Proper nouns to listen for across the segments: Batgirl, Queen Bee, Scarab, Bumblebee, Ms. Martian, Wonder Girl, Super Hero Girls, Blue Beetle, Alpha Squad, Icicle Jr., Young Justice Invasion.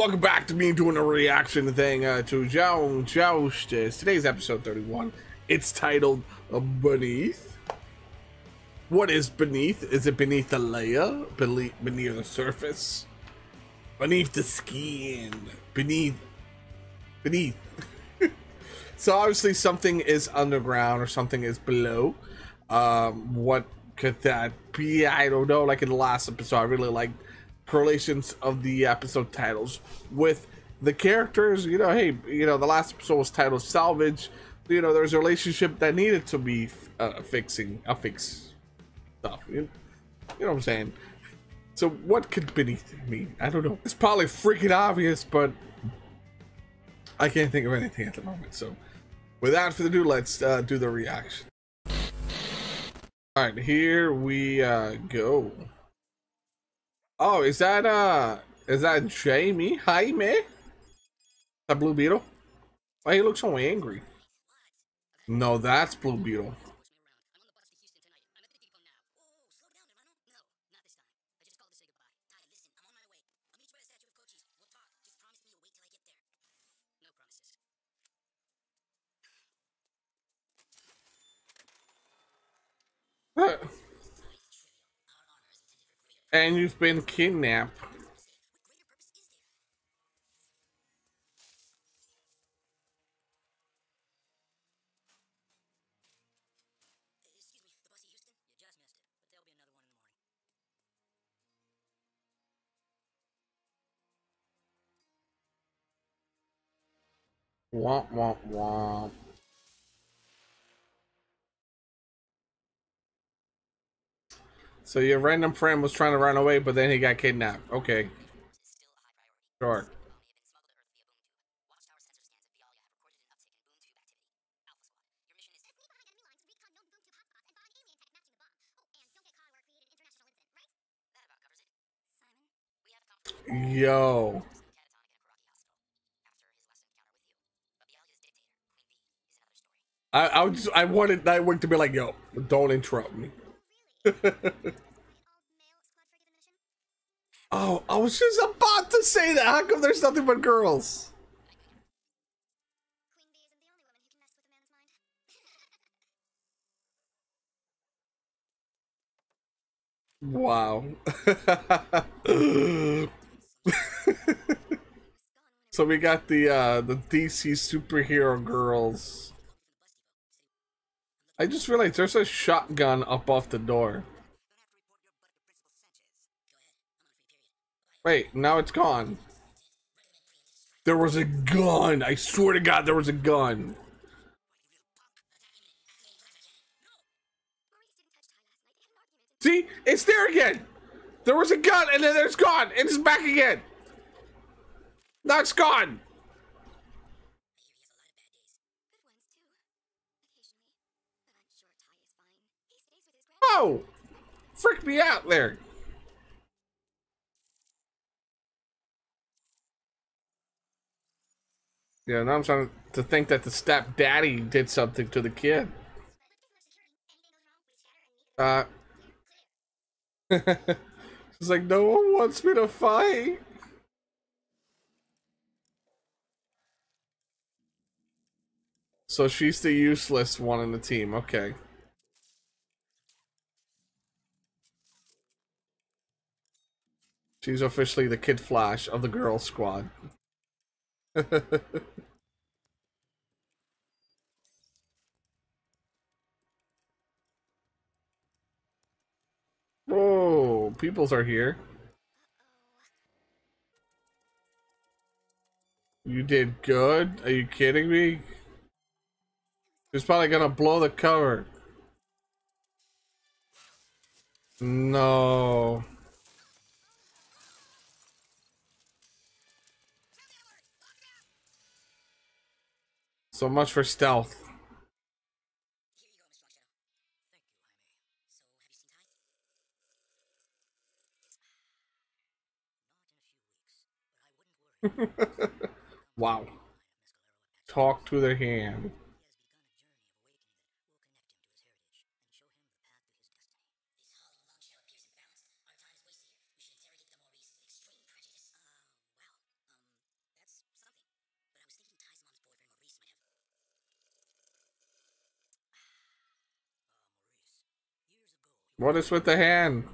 welcome back to me doing a reaction thing to Young Justice. Today's episode 31. It's titled Beneath. What is beneath? Is it beneath the layer? Beneath the surface? Beneath the skin? Beneath. So obviously something is underground or something is below. What could that be? I don't know. Like in the last episode, I really liked correlations of the episode titles with the characters. You know, hey, you know, the last episode was titled Salvage. You know, there's a relationship that needed to be fix stuff. You know what I'm saying? So what could beneath mean? I don't know. It's probably freaking obvious, but I can't think of anything at the moment. So without further ado, let's do the reaction. All right, here we go. Oh, is that Jamie? Hi, man. That Blue Beetle? Why he looks so angry? No, that's Blue Beetle. And you've been kidnapped. Womp womp womp. So your random friend was trying to run away, but then he got kidnapped. Okay. Sure. Yo. I wanted that work to be like, yo, don't interrupt me. Oh, I was just about to say that. How come there's nothing but girls? Wow. So we got the DC superhero girls. I just realized there's a shotgun up off the door. Wait, now it's gone. There was a gun. I swear to God, there was a gun. See, it's there again. There was a gun and then it's gone. It's back again. Now it's gone. Oh, freak me out there. Yeah, now I'm starting to think that the stepdaddy did something to the kid. She's like, no one wants me to fight. So she's the useless one in the team. Okay. She's officially the Kid Flash of the girl squad. Whoa, peoples are here. You did good? Are you kidding me? She's probably gonna blow the cover. No. So much for stealth. Wow. Talk to their hand. What is with the hand?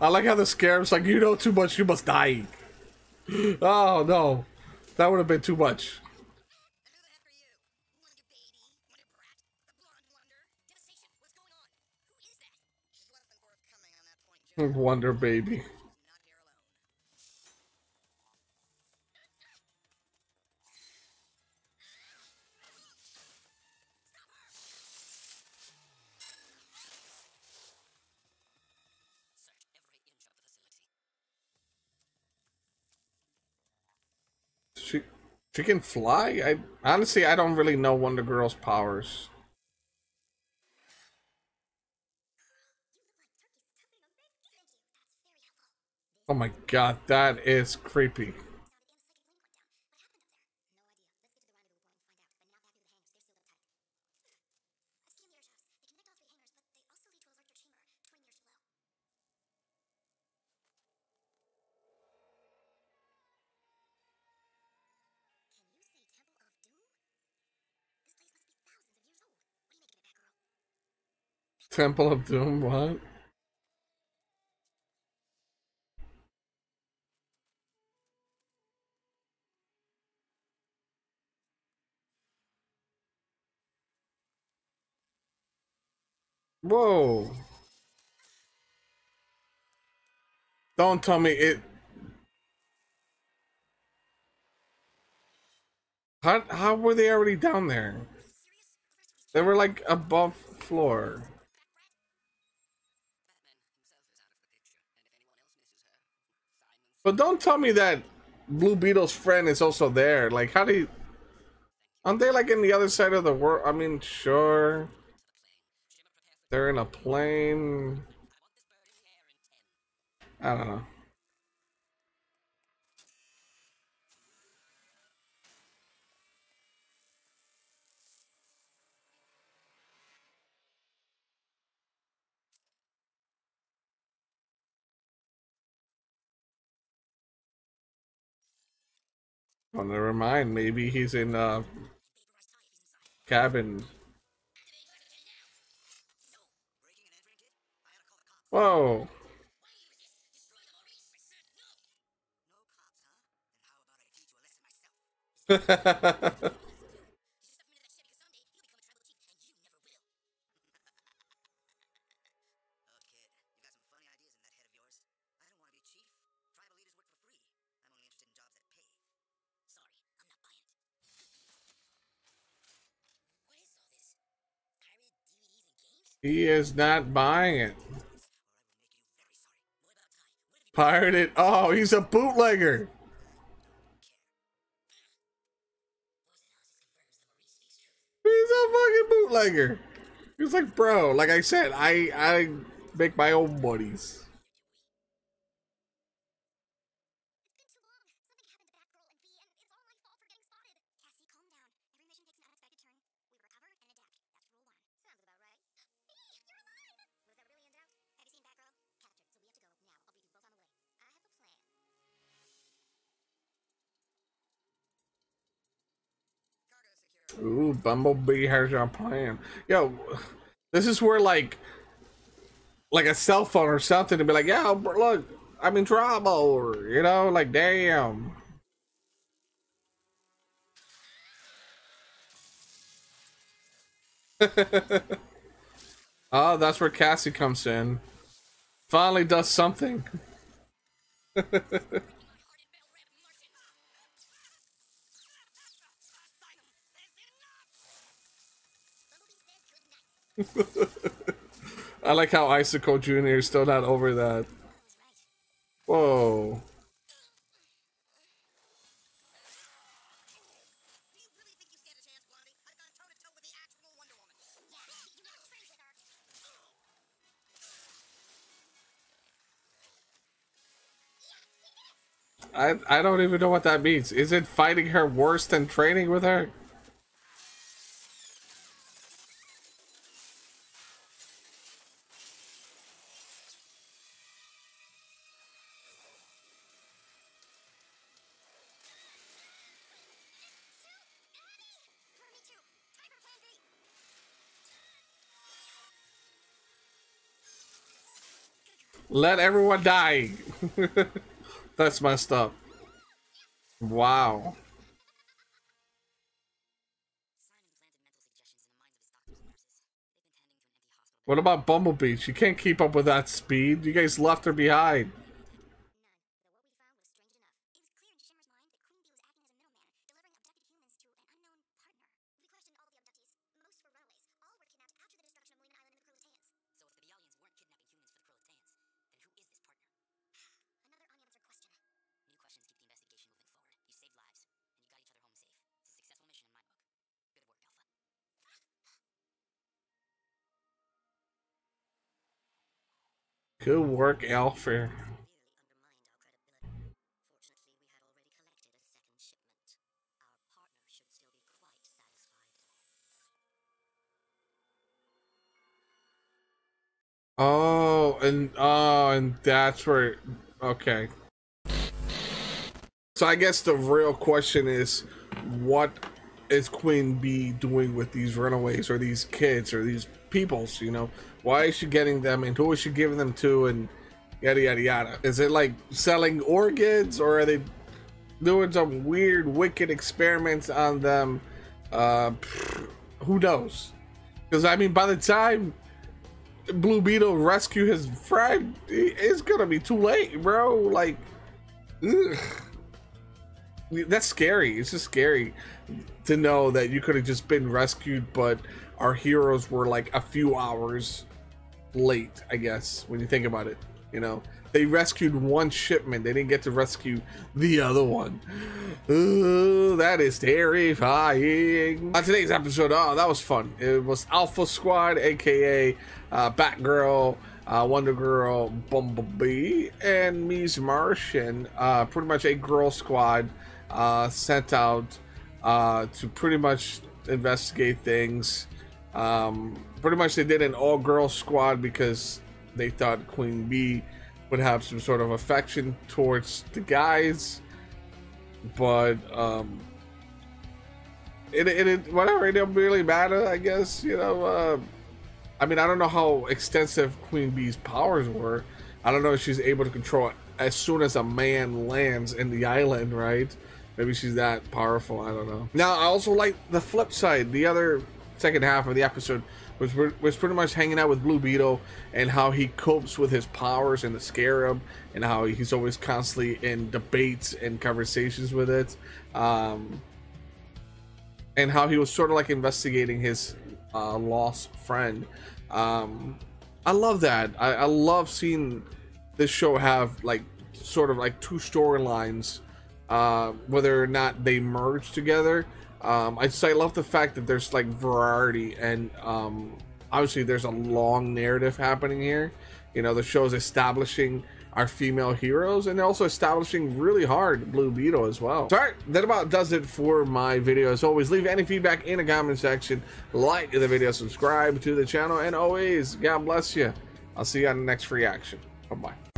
I like how the Scarab's like, you know too much, you must die. Oh no, that would have been too much. Wonder Baby. She can fly? I honestly don't really know Wonder Girl's powers. Oh my god, that is creepy. Temple of Doom, what? Whoa. Don't tell me it. How were they already down there? They were like above floor. But don't tell me that Blue Beetle's friend is also there. Like, how do you... Aren't they, like, in the other side of the world? I mean, sure. They're in a plane. I don't know. Oh, never mind. Maybe he's in a cabin. Whoa. He is not buying it. Pirated. Oh, he's a bootlegger. He's a fucking bootlegger. He's like, bro, like I said, I make my own buddies. Ooh, Bumblebee has our plan. Yo, this is where like a cell phone or something to be like, yeah, look, I'm in trouble, or, you know, like, damn. Oh, that's where Cassie comes in. Finally does something. I like how Icicle Jr. is still not over that. Whoa. I don't even know what that means. Is it fighting her worse than training with her? Let everyone die. That's messed up. Wow. What about Bumblebee? She can't keep up with that speed. You guys left her behind. Good work, Alpha. Oh, and that's where. Okay. So I guess the real question is, what is Queen Bee doing with these runaways or these kids or these peoples? You know, why is she getting them and who is she giving them to and yada yada yada? Is it like selling organs, or are they doing some weird wicked experiments on them? Who knows? Because I mean, by the time Blue Beetle rescue his friend, it's gonna be too late, bro. Like, ugh. That's scary. It's just scary to know that you could have just been rescued, but our heroes were like a few hours late, I guess, when you think about it. You know, they rescued one shipment. They didn't get to rescue the other one. Ooh, that is terrifying. On today's episode, oh, that was fun. It was Alpha Squad, aka Batgirl, Wonder Girl, Bumblebee, and Ms. Martian. Pretty much a girl squad sent out to pretty much investigate things. Pretty much they did an all-girl squad because they thought Queen Bee would have some sort of affection towards the guys, but whatever, it don't really matter, I guess. You know, I mean, I don't know how extensive Queen Bee's powers were. I don't know if she's able to control it as soon as a man lands in the island, right? Maybe she's that powerful, I don't know. Now, I also like the flip side, the other second half of the episode was pretty much hanging out with Blue Beetle and how he copes with his powers and the Scarab, and how he's always constantly in debates and conversations with it, and how he was sort of like investigating his lost friend. I love that. I love seeing this show have like sort of like two storylines, whether or not they merge together. I love the fact that there's like variety, and obviously there's a long narrative happening here. You know, the show's establishing our female heroes, and they're also establishing really hard Blue Beetle as well. So, all right, that about does it for my video. As always, leave any feedback in the comment section, like the video, subscribe to the channel, and always, God bless you. I'll see you on the next reaction. Bye-bye.